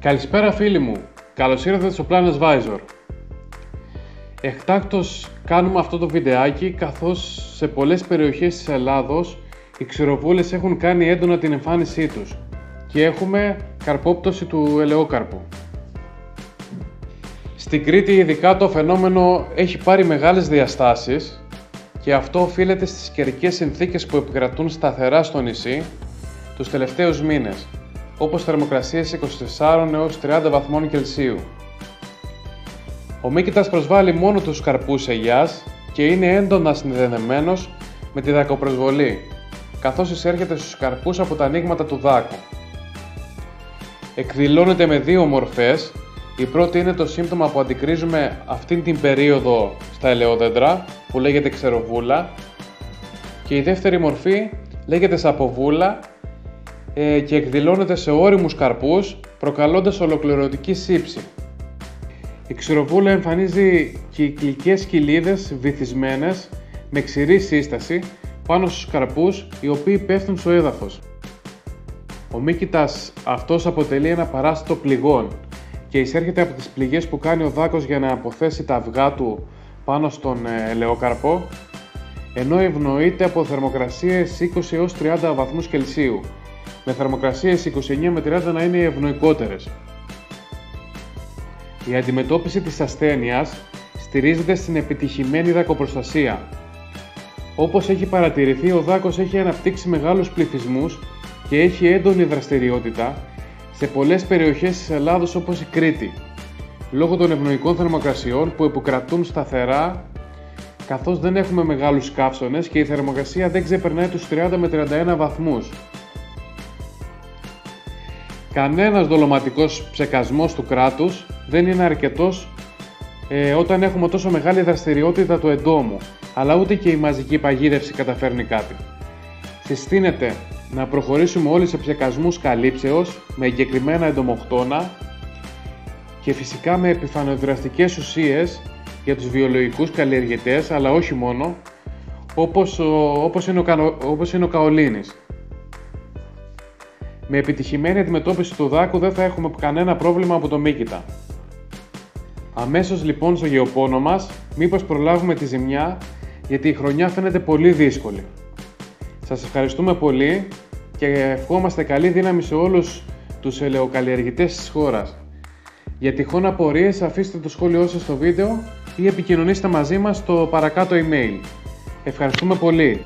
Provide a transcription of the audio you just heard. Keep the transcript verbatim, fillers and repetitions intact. Καλησπέρα φίλοι μου, καλώς ήρθατε στο Plant Advisor. Εκτάκτως κάνουμε αυτό το βιντεάκι καθώς σε πολλές περιοχές της Ελλάδος οι ξεροβούλες έχουν κάνει έντονα την εμφάνισή τους και έχουμε καρπόπτωση του ελαιόκαρπου. Στην Κρήτη ειδικά το φαινόμενο έχει πάρει μεγάλες διαστάσεις και αυτό οφείλεται στις καιρικές συνθήκες που επικρατούν σταθερά στο νησί τους τελευταίους μήνες, όπως θερμοκρασίες είκοσι τέσσερα έως τριάντα βαθμών Κελσίου. Ο μύκητας προσβάλλει μόνο τους καρπούς ελιάς και είναι έντονα συνδεδεμένος με τη δακοπροσβολή, καθώς εισέρχεται στους καρπούς από τα ανοίγματα του δάκου. Εκδηλώνεται με δύο μορφές. Η πρώτη είναι το σύμπτωμα που αντικρίζουμε αυτήν την περίοδο στα ελαιόδεντρα, που λέγεται ξεροβούλα, και η δεύτερη μορφή λέγεται σαποβούλα και εκδηλώνεται σε ώριμους καρπούς, προκαλώντας ολοκληρωτική σήψη. Η ξεροβούλα εμφανίζει κυκλικές κοιλίδες βυθισμένες με ξηρή σύσταση πάνω στους καρπούς, οι οποίοι πέφτουν στο έδαφος. Ο μύκητας αυτός αποτελεί ένα παράσιτο πληγών και εισέρχεται από τις πληγές που κάνει ο δάκος για να αποθέσει τα αυγά του πάνω στον ελαιόκαρπο, ενώ ευνοείται από θερμοκρασίες είκοσι έως τριάντα βαθμούς Κελσίου, με θερμοκρασίες είκοσι εννέα με τριάντα να είναι οι ευνοϊκότερες. Η αντιμετώπιση της ασθένειας στηρίζεται στην επιτυχημένη δακοπροστασία. Όπως έχει παρατηρηθεί, ο δάκος έχει αναπτύξει μεγάλους πληθυσμούς και έχει έντονη δραστηριότητα σε πολλές περιοχές της Ελλάδος όπως η Κρήτη, λόγω των ευνοϊκών θερμοκρασιών που επικρατούν σταθερά, καθώς δεν έχουμε μεγάλους καύσονες και η θερμοκρασία δεν ξεπερνάει τους τριάντα με τριάντα ένα βαθμούς. Κανένας δολωματικός ψεκασμός του κράτους δεν είναι αρκετός ε, όταν έχουμε τόσο μεγάλη δραστηριότητα του εντόμου, αλλά ούτε και η μαζική παγίδευση καταφέρνει κάτι. Συστήνεται να προχωρήσουμε όλοι σε ψεκασμούς καλύψεως με εγκεκριμένα εντομοκτώνα και φυσικά με επιφανοδραστικές ουσίες για τους βιολογικούς καλλιεργητές, αλλά όχι μόνο, όπως, ο, όπως, είναι, ο, όπως είναι ο Καολίνης. Με επιτυχημένη αντιμετώπιση του δάκου δεν θα έχουμε κανένα πρόβλημα από το μύκητα. Αμέσως λοιπόν στο γεωπόνο μας, μήπως προλάβουμε τη ζημιά, γιατί η χρονιά φαίνεται πολύ δύσκολη. Σας ευχαριστούμε πολύ και ευχόμαστε καλή δύναμη σε όλους τους ελαιοκαλλιεργητές της χώρας. Για τυχόν απορίες αφήστε το σχόλιο σας στο βίντεο ή επικοινωνήστε μαζί μας στο παρακάτω email. Ευχαριστούμε πολύ!